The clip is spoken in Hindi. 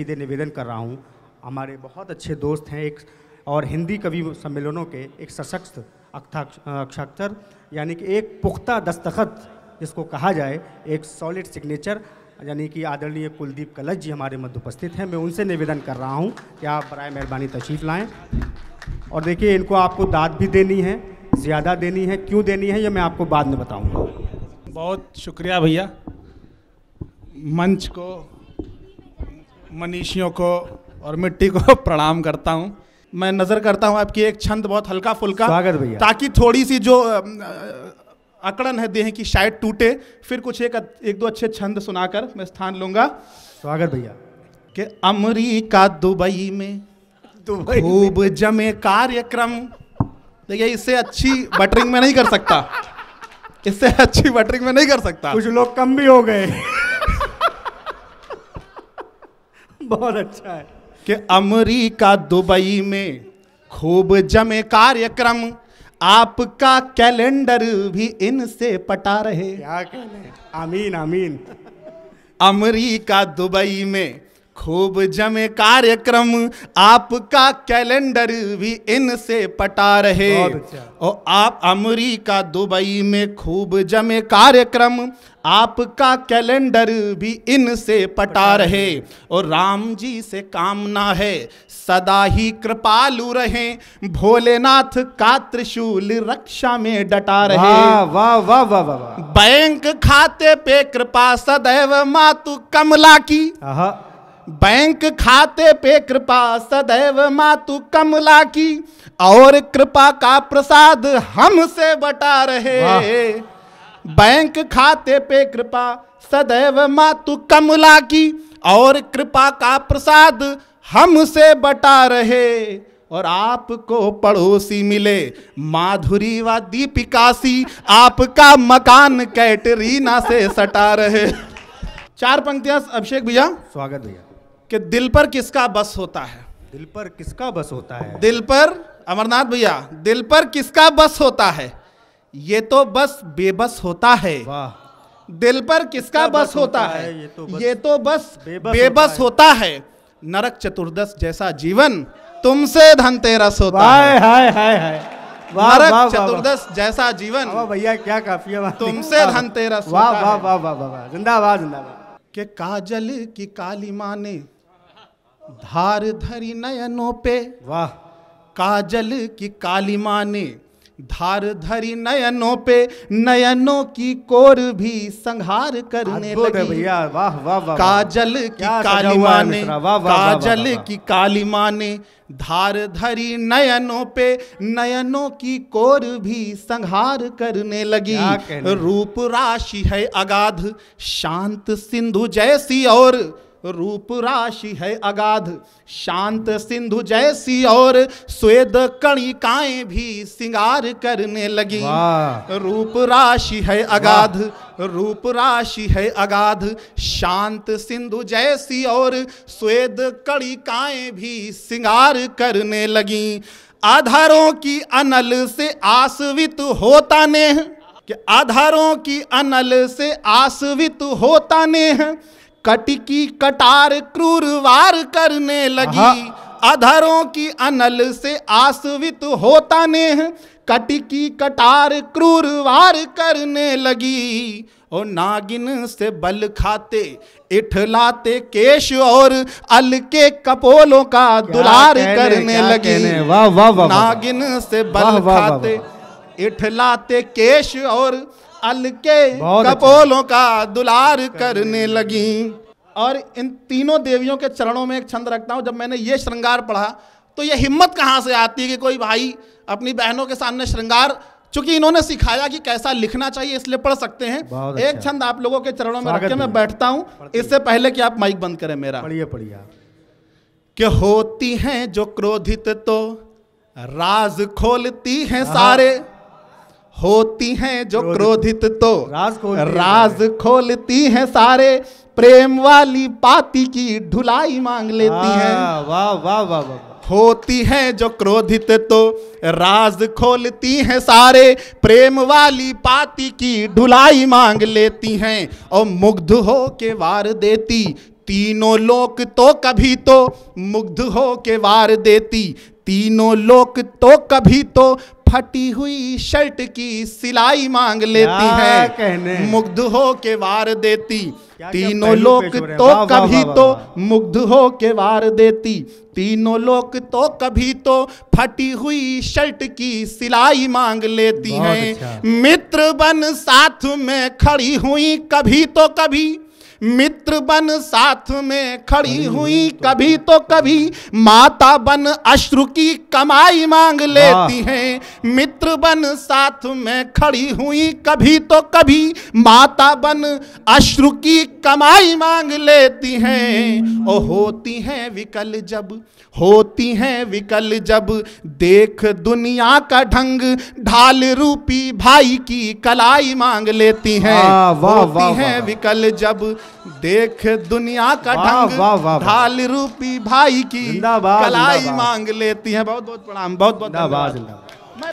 सीधे निवेदन कर रहा हूं। हमारे बहुत अच्छे दोस्त हैं एक और हिंदी कवि सम्मेलनों के एक सशक्त अक्षाक्षर यानी कि एक पुख्ता दस्तखत जिसको कहा जाए एक सॉलिड सिग्नेचर यानी कि आदरणीय कुलदीप कलश जी हमारे मध्य उपस्थित हैं। मैं उनसे निवेदन कर रहा हूं कि आप बराए मेहरबानी तशरीफ़ लाएं। और देखिए इनको आपको दाद भी देनी है, ज़्यादा देनी है, क्यों देनी है ये मैं आपको बाद में बताऊंगा। बहुत शुक्रिया भैया। मंच को, मनीषियों को और मिट्टी को प्रणाम करता हूँ। मैं नज़र करता हूँ आपकी एक छंद बहुत हल्का फुल्का, स्वागत भैया, ताकि थोड़ी सी जो अकड़न है देह की शायद टूटे, फिर कुछ एक दो अच्छे छंद सुनाकर मैं स्थान लूँगा। स्वागत भैया। कि अमरीका दुबई में खूब जमे कार्यक्रम, देखिए इससे अच्छी बटरिंग में नहीं कर सकता, इससे अच्छी बटरिंग में नहीं कर सकता। कुछ लोग कम भी हो गए। बहुत अच्छा है। कि अमरीका दुबई में खूब जमे कार्यक्रम, आपका कैलेंडर भी इनसे पटा रहे। क्या कहने, आमीन आमीन। अमरीका दुबई में खूब जमे कार्यक्रम, आपका कैलेंडर भी इनसे पटा रहे। और आप अमरीका दुबई में खूब जमे कार्यक्रम, आपका कैलेंडर भी इनसे पटा रहे। और राम जी से कामना है सदा ही कृपालु रहें, भोलेनाथ का त्रिशूल रक्षा में डटा रहे। वाह वाह वाह वाह वाह। बैंक खाते पे कृपा सदैव मातु कमला की, बैंक खाते पे कृपा सदैव मातु कमला की, और कृपा का प्रसाद हमसे बटा रहे। बैंक खाते पे कृपा सदैव मातु कमला की, और कृपा का प्रसाद हमसे बटा रहे। और आपको पड़ोसी मिले माधुरी व दीपिका सी, आपका मकान कैटरीना से सटा रहे। चार पंक्तियां अभिषेक भैया। स्वागत भैया। कि दिल पर किसका बस होता है, दिल पर किसका बस होता है, दिल पर, अमरनाथ भैया, दिल पर किसका बस होता है, ये तो बस बेबस होता है। दिल पर किसका बस होता है, ये तो बस बेबस होता है। नरक चतुर्दश जैसा जीवन तुमसे धनतेरस होता है। हाय हाय हाय। नरक चतुर्दश जैसा जीवन भैया क्या काफिया, तुमसे धनतेरस होता है। जिंदाबाद जिंदाबाद। के काजल की काली माँ ने धार धरी नयनों पे, वाह, काजल की काली माँ ने धार धरी नयनों पे, नयनों की कोर भी संहार करने लगी। भैया वाह वाह वाह। काजल की काली माँ ने, काजल की काली माँ ने धार धरी नयनों पे, नयनों की कोर भी संहार करने लगी। रूप राशि है अगाध शांत सिंधु जैसी, और रूप राशि है अगाध शांत सिंधु जैसी, और स्वेद कणिकाएं भी सिंगार करने लगी। रूप राशि है अगाध, रूप राशि है अगाध शांत सिंधु जैसी, और स्वेद कणिकाएं भी सिंगार करने लगी। आधारों की अनल से आसवित होता नेह, कि आधारों की अनल से आसवित होता नेह, कटकी कटार क्रूर वार करने लगी। अधरों की अनल से आसवित होता नेह, कटकी कटार क्रूर वार करने लगी। और नागिन से बल खाते इठलाते केश, और अलके कपोलों का दुलार करने लगी। वाह वाह वाह। नागिन से बल खाते इठलाते केश, और अलके कपोलों का दुलार करने लगी। और इन तीनों देवियों के चरणों में एक छंद रखता हूँ। जब मैंने ये श्रृंगार पढ़ा तो ये हिम्मत कहाँ से आती है कि कोई भाई अपनी बहनों के सामने श्रृंगार, चूंकि इन्होंने सिखाया कि कैसा लिखना चाहिए इसलिए पढ़ सकते हैं। अच्छा। एक छंद आप लोगों के चरणों में रख के मैं बैठता हूँ, इससे पहले कि आप माइक बंद करें मेरा। पढ़िए पढ़िए। कि होती हैं जो क्रोधित तो राज खोलती हैं सारे, होती हैं जो क्रोधित तो राज खोलती हैं सारे, प्रेम वाली पाती की ढुलाई मांग लेती हैं। वाह वाह वाह वाह। होती हैं जो क्रोधित तो राज खोलती हैं सारे, प्रेम वाली पाती की ढुलाई मांग लेती हैं। और मुग्ध हो के वार देती तीनों लोक तो कभी तो मुग्ध हो के वार देती, तीनों लोक तो कभी तो फटी हुई शर्ट की सिलाई मांग लेती है, मुग्ध हो के वार देती, तीनों लोक तो कभी तो मुग्ध हो के वार देती, तीनों लोक तो कभी तो फटी हुई शर्ट की सिलाई मांग लेती है। मित्र बन साथ में खड़ी हुई कभी तो कभी, मित्र बन साथ में खड़ी हुई कभी तो कभी, माता बन अश्रु की कमाई मांग लेती हैं, मित्र बन साथ में खड़ी हुई कभी तो कभी, माता बन अश्रु की कमाई मांग लेती हैं। और होती हैं विकल जब, होती हैं विकल जब, देख दुनिया का ढंग ढाल रूपी भाई की कलाई मांग लेती हैं। होती हैं विकल जब, देख दुनिया का ढंग ढाल रूपी भाई की कलाई मांग लेती है। बहुत बहुत प्रणाम, बहुत बहुत धन्यवाद।